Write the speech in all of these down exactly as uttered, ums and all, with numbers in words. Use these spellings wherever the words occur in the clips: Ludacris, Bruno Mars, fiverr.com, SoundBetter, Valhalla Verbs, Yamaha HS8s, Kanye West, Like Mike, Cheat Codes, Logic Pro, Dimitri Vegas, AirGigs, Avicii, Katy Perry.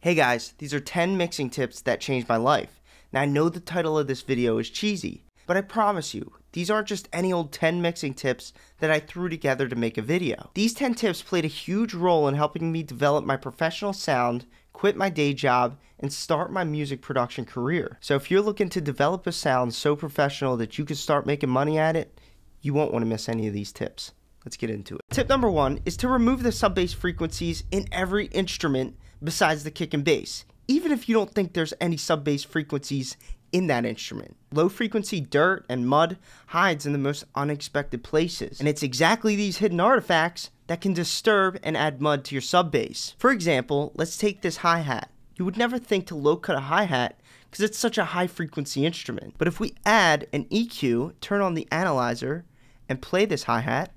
Hey guys, these are ten mixing tips that changed my life. Now I know the title of this video is cheesy, but I promise you, these aren't just any old ten mixing tips that I threw together to make a video. These ten tips played a huge role in helping me develop my professional sound, quit my day job, and start my music production career. So if you're looking to develop a sound so professional that you can start making money at it, you won't want to miss any of these tips. Let's get into it. Tip number one is to remove the sub-bass frequencies in every instrument besides the kick and bass, even if you don't think there's any sub-bass frequencies in that instrument. Low-frequency dirt and mud hides in the most unexpected places, and it's exactly these hidden artifacts that can disturb and add mud to your sub-bass. For example, let's take this hi-hat. You would never think to low-cut a hi-hat because it's such a high-frequency instrument, but if we add an E Q, turn on the analyzer, and play this hi-hat,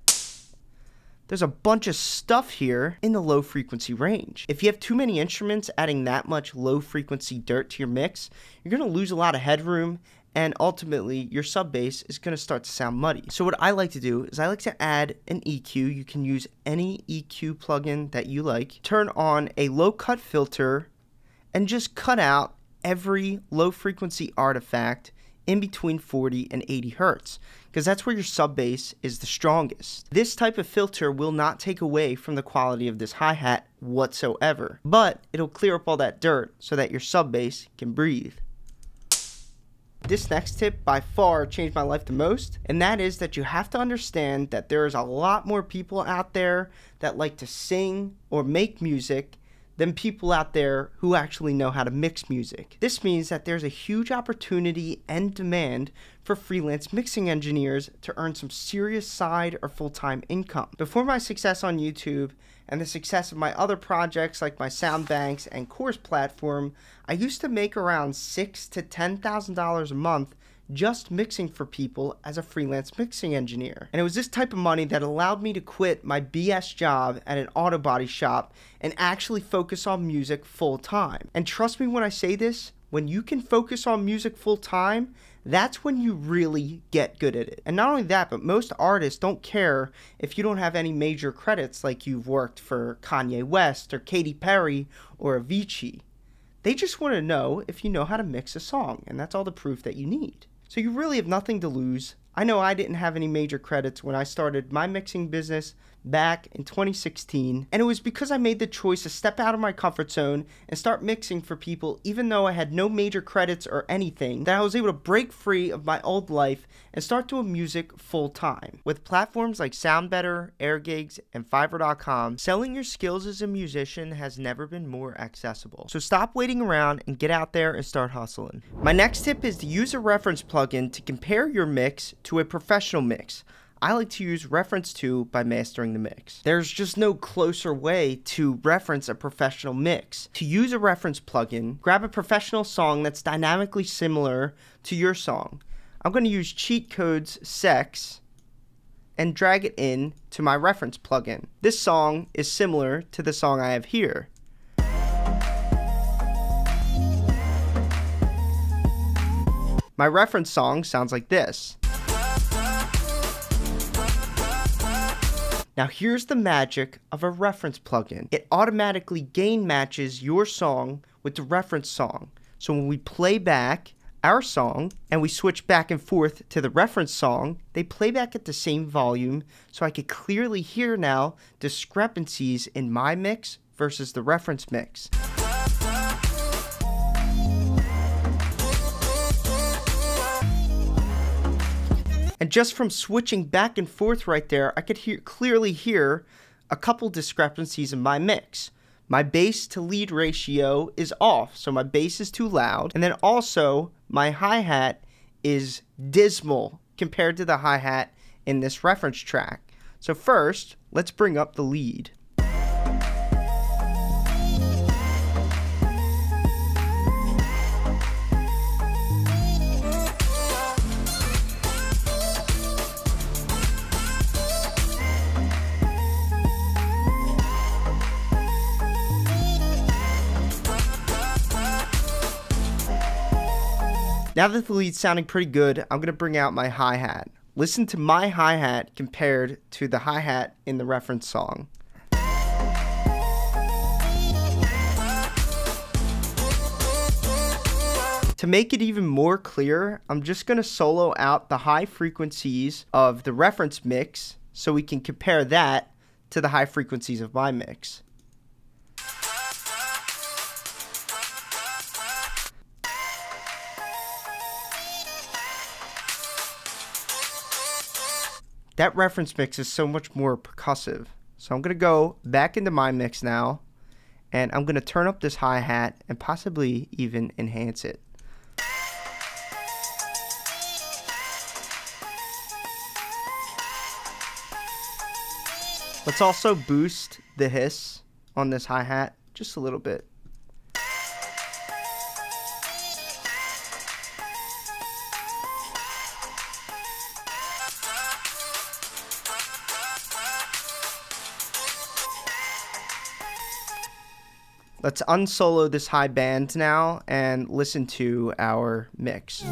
there's a bunch of stuff here in the low frequency range. If you have too many instruments adding that much low frequency dirt to your mix, you're gonna lose a lot of headroom and ultimately your sub bass is gonna start to sound muddy. So what I like to do is I like to add an E Q. You can use any E Q plugin that you like. Turn on a low cut filter and just cut out every low frequency artifact in between forty and eighty hertz, because that's where your sub bass is the strongest. This type of filter will not take away from the quality of this hi-hat whatsoever, but it'll clear up all that dirt so that your sub bass can breathe. This next tip by far changed my life the most, and that is that you have to understand that there is a lot more people out there that like to sing or make music than people out there who actually know how to mix music. This means that there's a huge opportunity and demand for freelance mixing engineers to earn some serious side or full-time income. Before my success on YouTube and the success of my other projects like my sound banks and course platform, I used to make around six to ten thousand dollars a month just mixing for people as a freelance mixing engineer. And it was this type of money that allowed me to quit my B S job at an auto body shop and actually focus on music full time. And trust me when I say this, when you can focus on music full time, that's when you really get good at it. And not only that, but most artists don't care if you don't have any major credits like you've worked for Kanye West or Katy Perry or Avicii. They just want to know if you know how to mix a song, and that's all the proof that you need. So you really have nothing to lose. I know I didn't have any major credits when I started my mixing business back in twenty sixteen, and it was because I made the choice to step out of my comfort zone and start mixing for people even though I had no major credits or anything, that I was able to break free of my old life and start doing music full time. With platforms like SoundBetter, AirGigs, and fiverr dot com, selling your skills as a musician has never been more accessible. So stop waiting around and get out there and start hustling. My next tip is to use a reference plugin to compare your mix to a professional mix. I like to use reference to by mastering the mix. There's just no closer way to reference a professional mix. To use a reference plugin, grab a professional song that's dynamically similar to your song. I'm going to use Cheat Codes Sex and drag it in to my reference plugin. This song is similar to the song I have here. My reference song sounds like this. Now here's the magic of a reference plugin. It automatically gain matches your song with the reference song. So when we play back our song and we switch back and forth to the reference song, they play back at the same volume, so I could clearly hear now discrepancies in my mix versus the reference mix. And just from switching back and forth right there, I could hear, clearly hear a couple discrepancies in my mix. My bass to lead ratio is off, so my bass is too loud. And then also, my hi-hat is dismal compared to the hi-hat in this reference track. So first, let's bring up the lead. Now that the lead's sounding pretty good, I'm gonna bring out my hi-hat. Listen to my hi-hat compared to the hi-hat in the reference song. To make it even more clear, I'm just going to solo out the high frequencies of the reference mix so we can compare that to the high frequencies of my mix. That reference mix is so much more percussive. So I'm going to go back into my mix now, and I'm going to turn up this hi-hat and possibly even enhance it. Let's also boost the hiss on this hi-hat just a little bit. Let's unsolo this high band now and listen to our mix.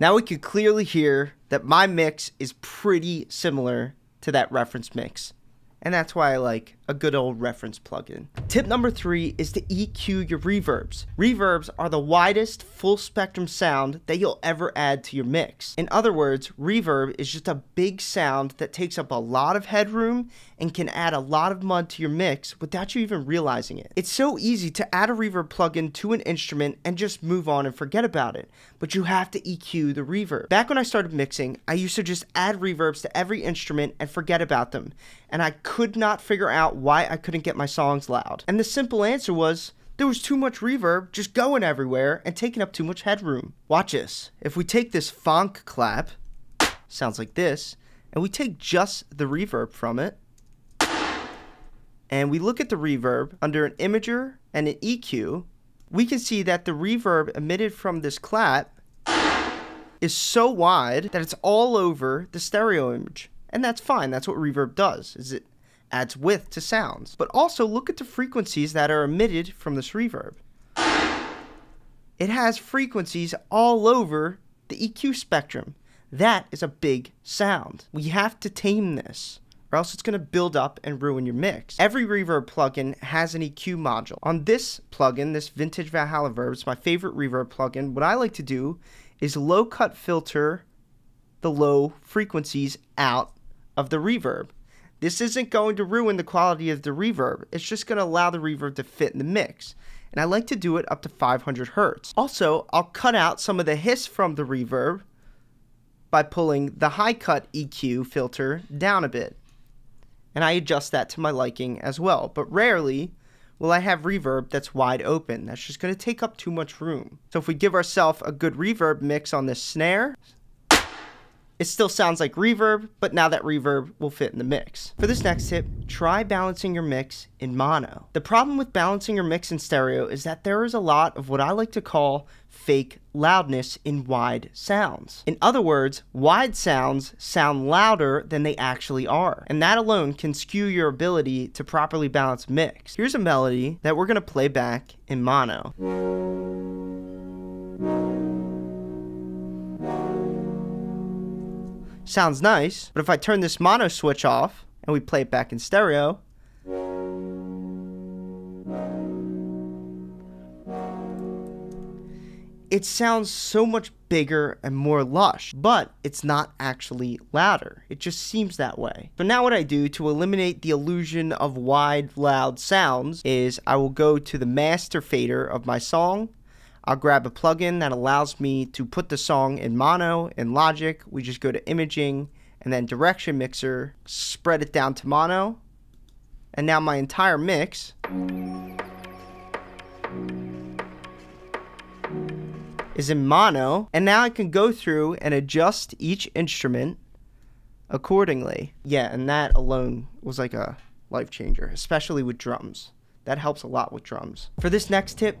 Now we can clearly hear that my mix is pretty similar to that reference mix. And that's why I like a good old reference plugin. Tip number three is to E Q your reverbs. Reverbs are the widest full spectrum sound that you'll ever add to your mix. In other words, reverb is just a big sound that takes up a lot of headroom and can add a lot of mud to your mix without you even realizing it. It's so easy to add a reverb plugin to an instrument and just move on and forget about it, but you have to E Q the reverb. Back when I started mixing, I used to just add reverbs to every instrument and forget about them, and I couldn't could not figure out why I couldn't get my songs loud. And the simple answer was, there was too much reverb just going everywhere and taking up too much headroom. Watch this. If we take this funk clap, sounds like this, and we take just the reverb from it, and we look at the reverb under an imager and an E Q, we can see that the reverb emitted from this clap is so wide that it's all over the stereo image. And that's fine, that's what reverb does, is it adds width to sounds. But also look at the frequencies that are emitted from this reverb. It has frequencies all over the E Q spectrum. That is a big sound. We have to tame this, or else it's going to build up and ruin your mix. Every reverb plugin has an E Q module. On this plugin, this vintage Valhalla Verbs, my favorite reverb plugin, what I like to do is low cut filter the low frequencies out of the reverb. This isn't going to ruin the quality of the reverb. It's just going to allow the reverb to fit in the mix. And I like to do it up to five hundred hertz. Also, I'll cut out some of the hiss from the reverb by pulling the high cut E Q filter down a bit. And I adjust that to my liking as well. But rarely will I have reverb that's wide open. That's just going to take up too much room. So if we give ourselves a good reverb mix on this snare, it still sounds like reverb, but now that reverb will fit in the mix. For this next tip, try balancing your mix in mono. The problem with balancing your mix in stereo is that there is a lot of what I like to call fake loudness in wide sounds. In other words, wide sounds sound louder than they actually are, and that alone can skew your ability to properly balance mix. Here's a melody that we're going to play back in mono. Sounds nice, but if I turn this mono switch off and we play it back in stereo, it sounds so much bigger and more lush, but it's not actually louder. It just seems that way. So now what I do to eliminate the illusion of wide, loud sounds is I will go to the master fader of my song. I'll grab a plugin that allows me to put the song in mono. In Logic, we just go to Imaging and then Direction Mixer, spread it down to mono. And now my entire mix is in mono. And now I can go through and adjust each instrument accordingly. Yeah, and that alone was like a life changer, especially with drums. That helps a lot with drums. For this next tip,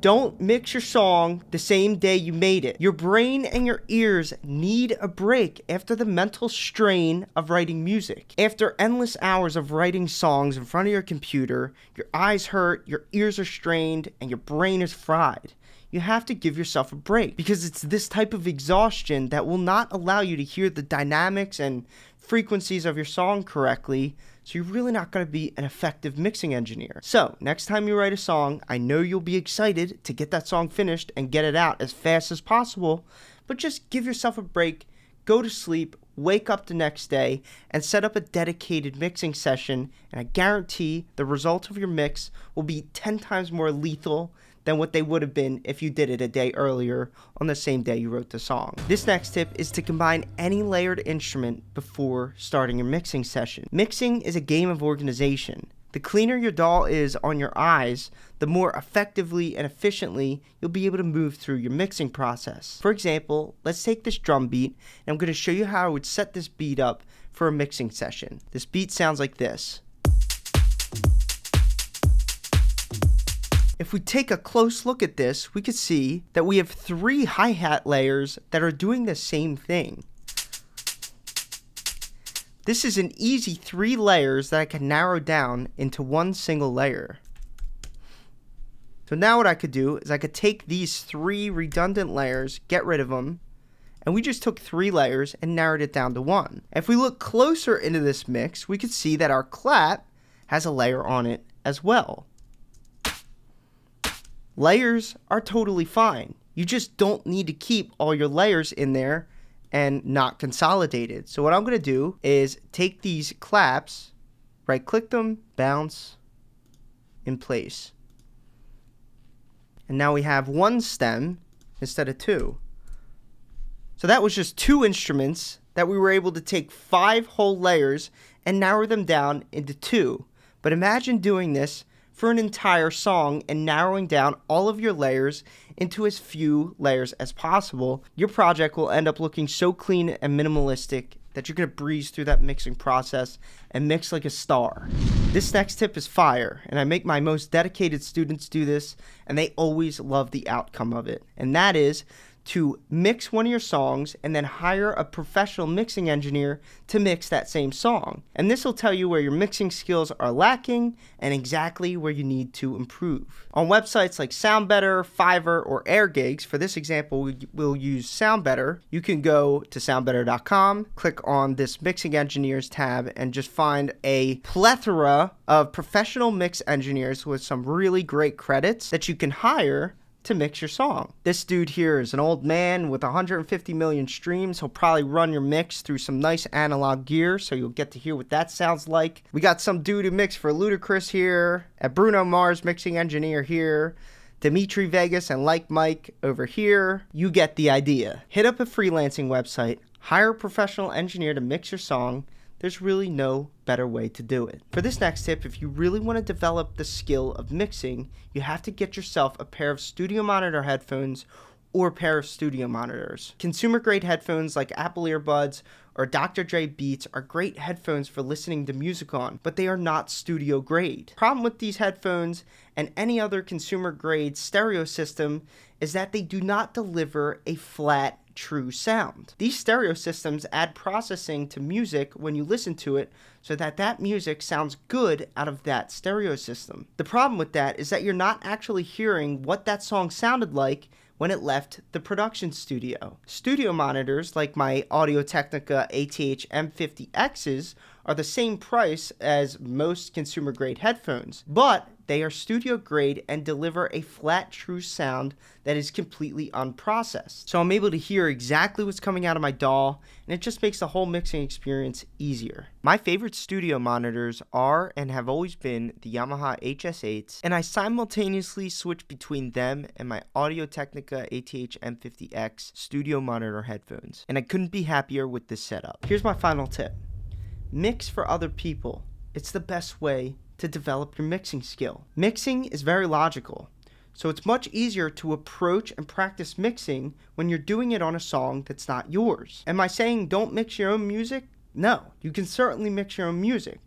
don't mix your song the same day you made it. Your brain and your ears need a break after the mental strain of writing music. After endless hours of writing songs in front of your computer, your eyes hurt, your ears are strained, and your brain is fried. you have to give yourself a break, because it's this type of exhaustion that will not allow you to hear the dynamics and frequencies of your song correctly, so you're really not going to be an effective mixing engineer. So next time you write a song, I know you'll be excited to get that song finished and get it out as fast as possible, but just give yourself a break, go to sleep, wake up the next day, and set up a dedicated mixing session, and I guarantee the result of your mix will be ten times more lethal than what they would have been if you did it a day earlier on the same day you wrote the song. This next tip is to combine any layered instrument before starting your mixing session. Mixing is a game of organization. The cleaner your D A W is on your eyes, the more effectively and efficiently you'll be able to move through your mixing process. For example, let's take this drum beat, and I'm going to show you how I would set this beat up for a mixing session. This beat sounds like this. If we take a close look at this, we could see that we have three hi-hat layers that are doing the same thing. This is an easy three layers that I can narrow down into one single layer. So now what I could do is I could take these three redundant layers, get rid of them, and we just took three layers and narrowed it down to one. If we look closer into this mix, we could see that our clap has a layer on it as well. Layers are totally fine. You just don't need to keep all your layers in there and not consolidated. So what I'm going to do is take these claps, right click them, bounce in place. And now we have one stem instead of two. So that was just two instruments that we were able to take five whole layers and narrow them down into two. But imagine doing this for an entire song and narrowing down all of your layers into as few layers as possible. Your project will end up looking so clean and minimalistic that you're going to breeze through that mixing process and mix like a star. This next tip is fire, and I make my most dedicated students do this, and they always love the outcome of it. And that is to mix one of your songs and then hire a professional mixing engineer to mix that same song. And this will tell you where your mixing skills are lacking and exactly where you need to improve. On websites like SoundBetter, Fiverr, or AirGigs, for this example we will use SoundBetter, you can go to sound better dot com, click on this mixing engineers tab, and just find a plethora of professional mix engineers with some really great credits that you can hire to mix your song. This dude here is an old man with one hundred fifty million streams. He'll probably run your mix through some nice analog gear, so you'll get to hear what that sounds like. We got some dude who mixed for Ludacris here, a Bruno Mars mixing engineer here, Dimitri Vegas and Like Mike over here. You get the idea. Hit up a freelancing website, hire a professional engineer to mix your song. There's really no better way to do it. For this next tip, if you really want to develop the skill of mixing, you have to get yourself a pair of studio monitor headphones or a pair of studio monitors. Consumer grade headphones like Apple earbuds or Doctor Dre Beats are great headphones for listening to music on, but they are not studio grade. Problem with these headphones and any other consumer grade stereo system is that they do not deliver a flat, true sound. These stereo systems add processing to music when you listen to it, so that that music sounds good out of that stereo system. The problem with that is that you're not actually hearing what that song sounded like when it left the production studio. Studio monitors like my Audio Technica A T H M fifty X's are the same price as most consumer grade headphones, but they are studio grade and deliver a flat, true sound that is completely unprocessed. So I'm able to hear exactly what's coming out of my D A W, and it just makes the whole mixing experience easier. My favorite studio monitors are and have always been the Yamaha H S eights, and I simultaneously switch between them and my Audio Technica A T H M fifty X studio monitor headphones, and I couldn't be happier with this setup. Here's my final tip. Mix for other people. It's the best way to develop your mixing skill. Mixing is very logical, so it's much easier to approach and practice mixing when you're doing it on a song that's not yours. Am I saying don't mix your own music? No, you can certainly mix your own music,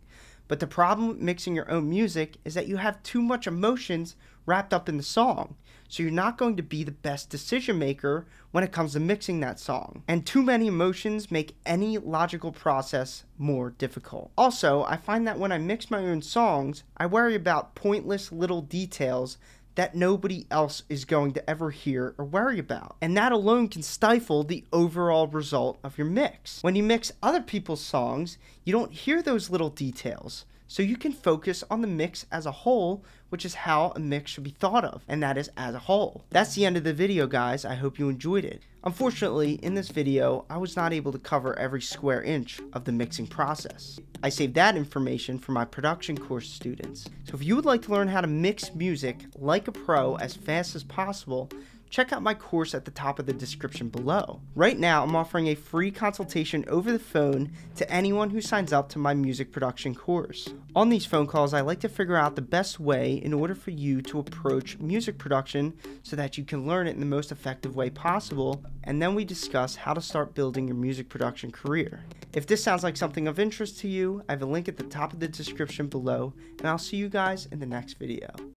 but the problem with mixing your own music is that you have too much emotions wrapped up in the song, so you're not going to be the best decision maker when it comes to mixing that song. And too many emotions make any logical process more difficult. Also, I find that when I mix my own songs, I worry about pointless little details that nobody else is going to ever hear or worry about. And that alone can stifle the overall result of your mix. When you mix other people's songs, you don't hear those little details. So you can focus on the mix as a whole, which is how a mix should be thought of, and that is as a whole. That's the end of the video, guys. I hope you enjoyed it. Unfortunately, in this video, I was not able to cover every square inch of the mixing process. I saved that information for my production course students. So if you would like to learn how to mix music like a pro as fast as possible, check out my course at the top of the description below. Right now, I'm offering a free consultation over the phone to anyone who signs up to my music production course. On these phone calls, I like to figure out the best way in order for you to approach music production so that you can learn it in the most effective way possible, and then we discuss how to start building your music production career. If this sounds like something of interest to you, I have a link at the top of the description below, and I'll see you guys in the next video.